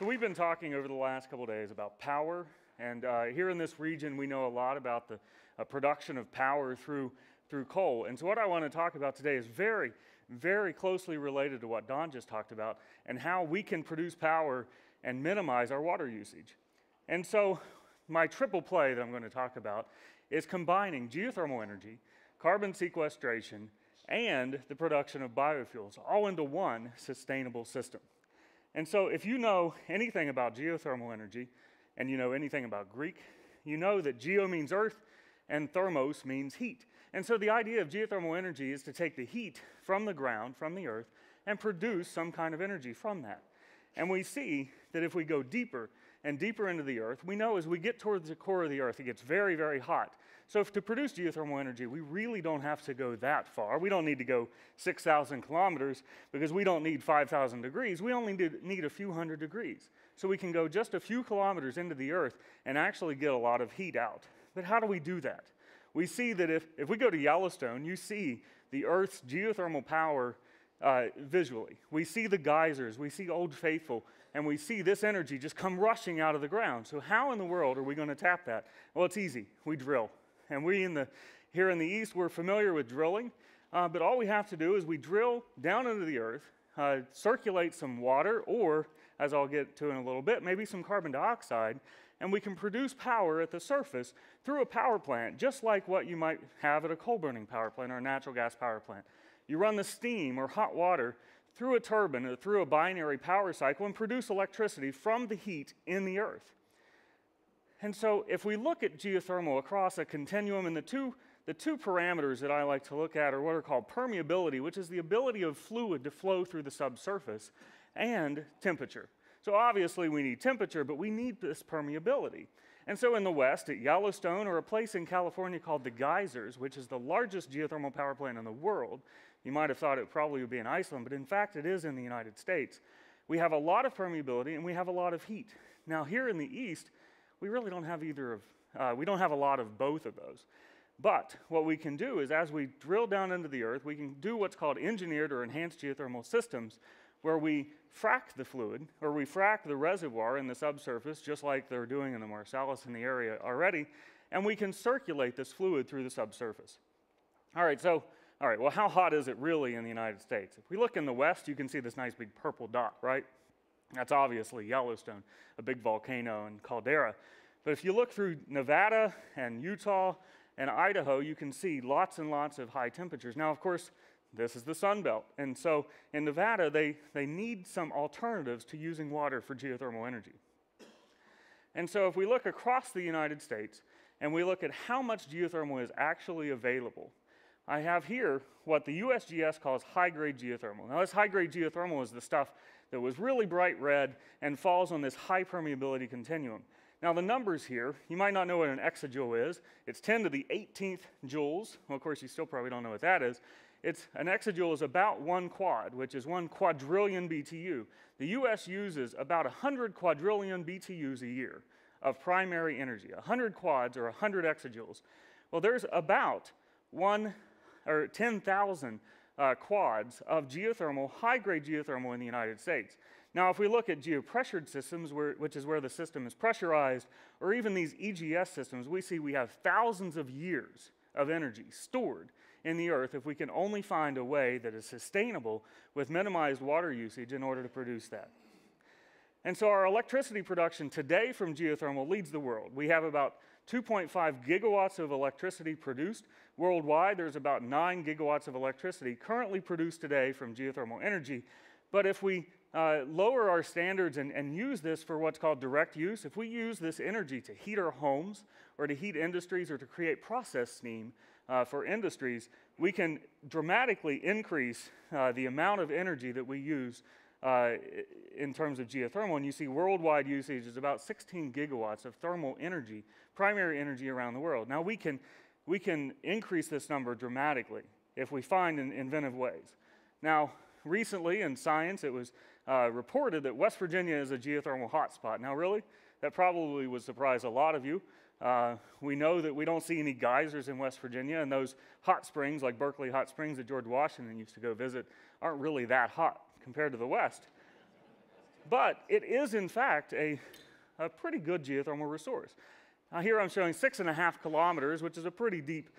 So we've been talking over the last couple of days about power, and here in this region we know a lot about the production of power through coal. And so what I want to talk about today is very, very closely related to what Don just talked about and how we can produce power and minimize our water usage. And so my triple play that I'm going to talk about is combining geothermal energy, carbon sequestration, and the production of biofuels all into one sustainable system. And so if you know anything about geothermal energy and you know anything about Greek, you know that geo means earth and thermos means heat. And so the idea of geothermal energy is to take the heat from the ground, from the earth, and produce some kind of energy from that. And we see that if we go deeper and deeper into the earth, we know as we get towards the core of the earth, it gets very, very hot. So to produce geothermal energy, we really don't have to go that far. We don't need to go 6,000 kilometers because we don't need 5,000 degrees. We only need a few hundred degrees. So we can go just a few kilometers into the earth and actually get a lot of heat out. But how do we do that? We see that if we go to Yellowstone, you see the earth's geothermal power visually. We see the geysers, we see Old Faithful, and we see this energy just come rushing out of the ground. So how in the world are we going to tap that? Well, it's easy. We drill. And here in the East, we're familiar with drilling, but all we have to do is we drill down into the earth, circulate some water, or, as I'll get to in a little bit, maybe some carbon dioxide, and we can produce power at the surface through a power plant, just like what you might have at a coal-burning power plant or a natural gas power plant. You run the steam or hot water through a turbine or through a binary power cycle and produce electricity from the heat in the earth. And so if we look at geothermal across a continuum, and the two parameters that I like to look at are what are called permeability, which is the ability of fluid to flow through the subsurface, and temperature. So obviously we need temperature, but we need this permeability. And so in the West, at Yellowstone, or a place in California called the Geysers, which is the largest geothermal power plant in the world, you might have thought it probably would be in Iceland, but in fact it is in the United States. We have a lot of permeability and we have a lot of heat. Now here in the East, we really don't have we don't have a lot of both of those. But what we can do is as we drill down into the earth, we can do what's called engineered or enhanced geothermal systems, where we frack the fluid, or we frack the reservoir in the subsurface, just like they're doing in the Marcellus in the area already, and we can circulate this fluid through the subsurface. All right, well, how hot is it really in the United States? If we look in the West, you can see this nice big purple dot, right? That's obviously Yellowstone, a big volcano and caldera. But if you look through Nevada and Utah and Idaho, you can see lots and lots of high temperatures. Now, of course, this is the Sun Belt. And so in Nevada, they need some alternatives to using water for geothermal energy. And so if we look across the United States and we look at how much geothermal is actually available, I have here what the USGS calls high-grade geothermal. Now, this high-grade geothermal is the stuff that was really bright red and falls on this high permeability continuum. Now, the numbers here, you might not know what an exajoule is. It's 10 to the 18th joules. Well, of course, you still probably don't know what that is. An exajoule is about one quad, which is 1 quadrillion BTU. The US uses about 100 quadrillion BTUs a year of primary energy, 100 quads or 100 exajoules. Well, there's about 10,000 quads of geothermal, high-grade geothermal in the United States. Now, if we look at geopressured systems, which is where the system is pressurized, or even these EGS systems, we see we have thousands of years of energy stored in the earth if we can only find a way that is sustainable with minimized water usage in order to produce that. And so our electricity production today from geothermal leads the world. We have about 2.5 gigawatts of electricity produced worldwide. There's about 9 gigawatts of electricity currently produced today from geothermal energy. But if we lower our standards and use this for what's called direct use, if we use this energy to heat our homes or to heat industries or to create process steam, for industries, we can dramatically increase the amount of energy that we use in terms of geothermal. And you see worldwide usage is about 16 gigawatts of thermal energy, primary energy around the world. Now we can increase this number dramatically if we find inventive ways. Now recently in science it was reported that West Virginia is a geothermal hotspot. Now really, that probably would surprise a lot of you. We know that we don't see any geysers in West Virginia, and those hot springs like Berkeley Hot Springs that George Washington used to go visit aren't really that hot compared to the West. But it is, in fact, a pretty good geothermal resource. Now here I'm showing 6.5 kilometers, which is a pretty deep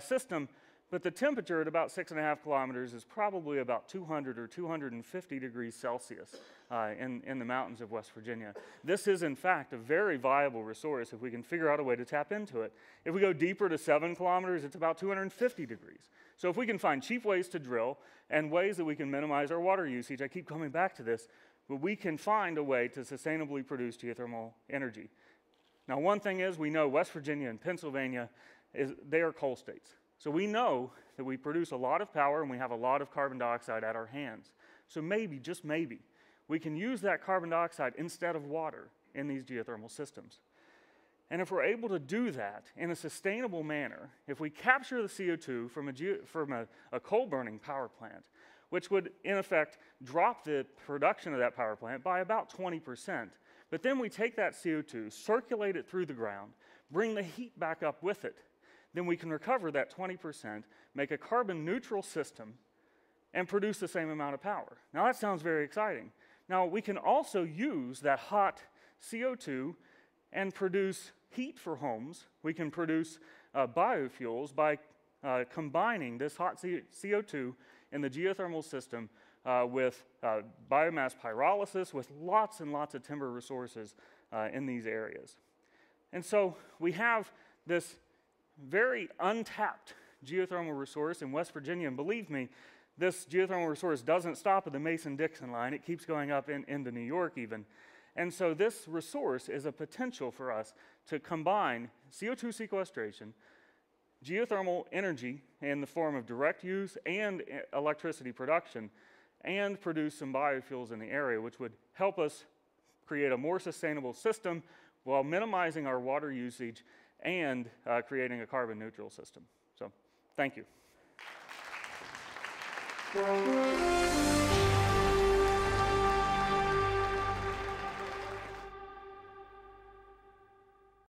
system, but the temperature at about 6.5 kilometers is probably about 200 or 250 degrees Celsius in the mountains of West Virginia. This is, in fact, a very viable resource if we can figure out a way to tap into it. If we go deeper to 7 kilometers, it's about 250 degrees. So if we can find cheap ways to drill and ways that we can minimize our water usage, I keep coming back to this, but we can find a way to sustainably produce geothermal energy. Now, one thing is, we know West Virginia and Pennsylvania, they are coal states. So we know that we produce a lot of power and we have a lot of carbon dioxide at our hands. So maybe, just maybe, we can use that carbon dioxide instead of water in these geothermal systems. And if we're able to do that in a sustainable manner, if we capture the CO2 from a coal-burning power plant, which would, in effect, drop the production of that power plant by about 20%. But then we take that CO2, circulate it through the ground, bring the heat back up with it. Then we can recover that 20%, make a carbon-neutral system, and produce the same amount of power. Now, that sounds very exciting. Now, we can also use that hot CO2 and produce heat for homes. We can produce biofuels by combining this hot CO2 in the geothermal system with biomass pyrolysis, with lots and lots of timber resources in these areas. And so we have this very untapped geothermal resource in West Virginia, and believe me, this geothermal resource doesn't stop at the Mason-Dixon line. It keeps going up into New York even. And so this resource is a potential for us to combine CO2 sequestration, geothermal energy in the form of direct use and electricity production, and produce some biofuels in the area, which would help us create a more sustainable system while minimizing our water usage and creating a carbon-neutral system. So, thank you.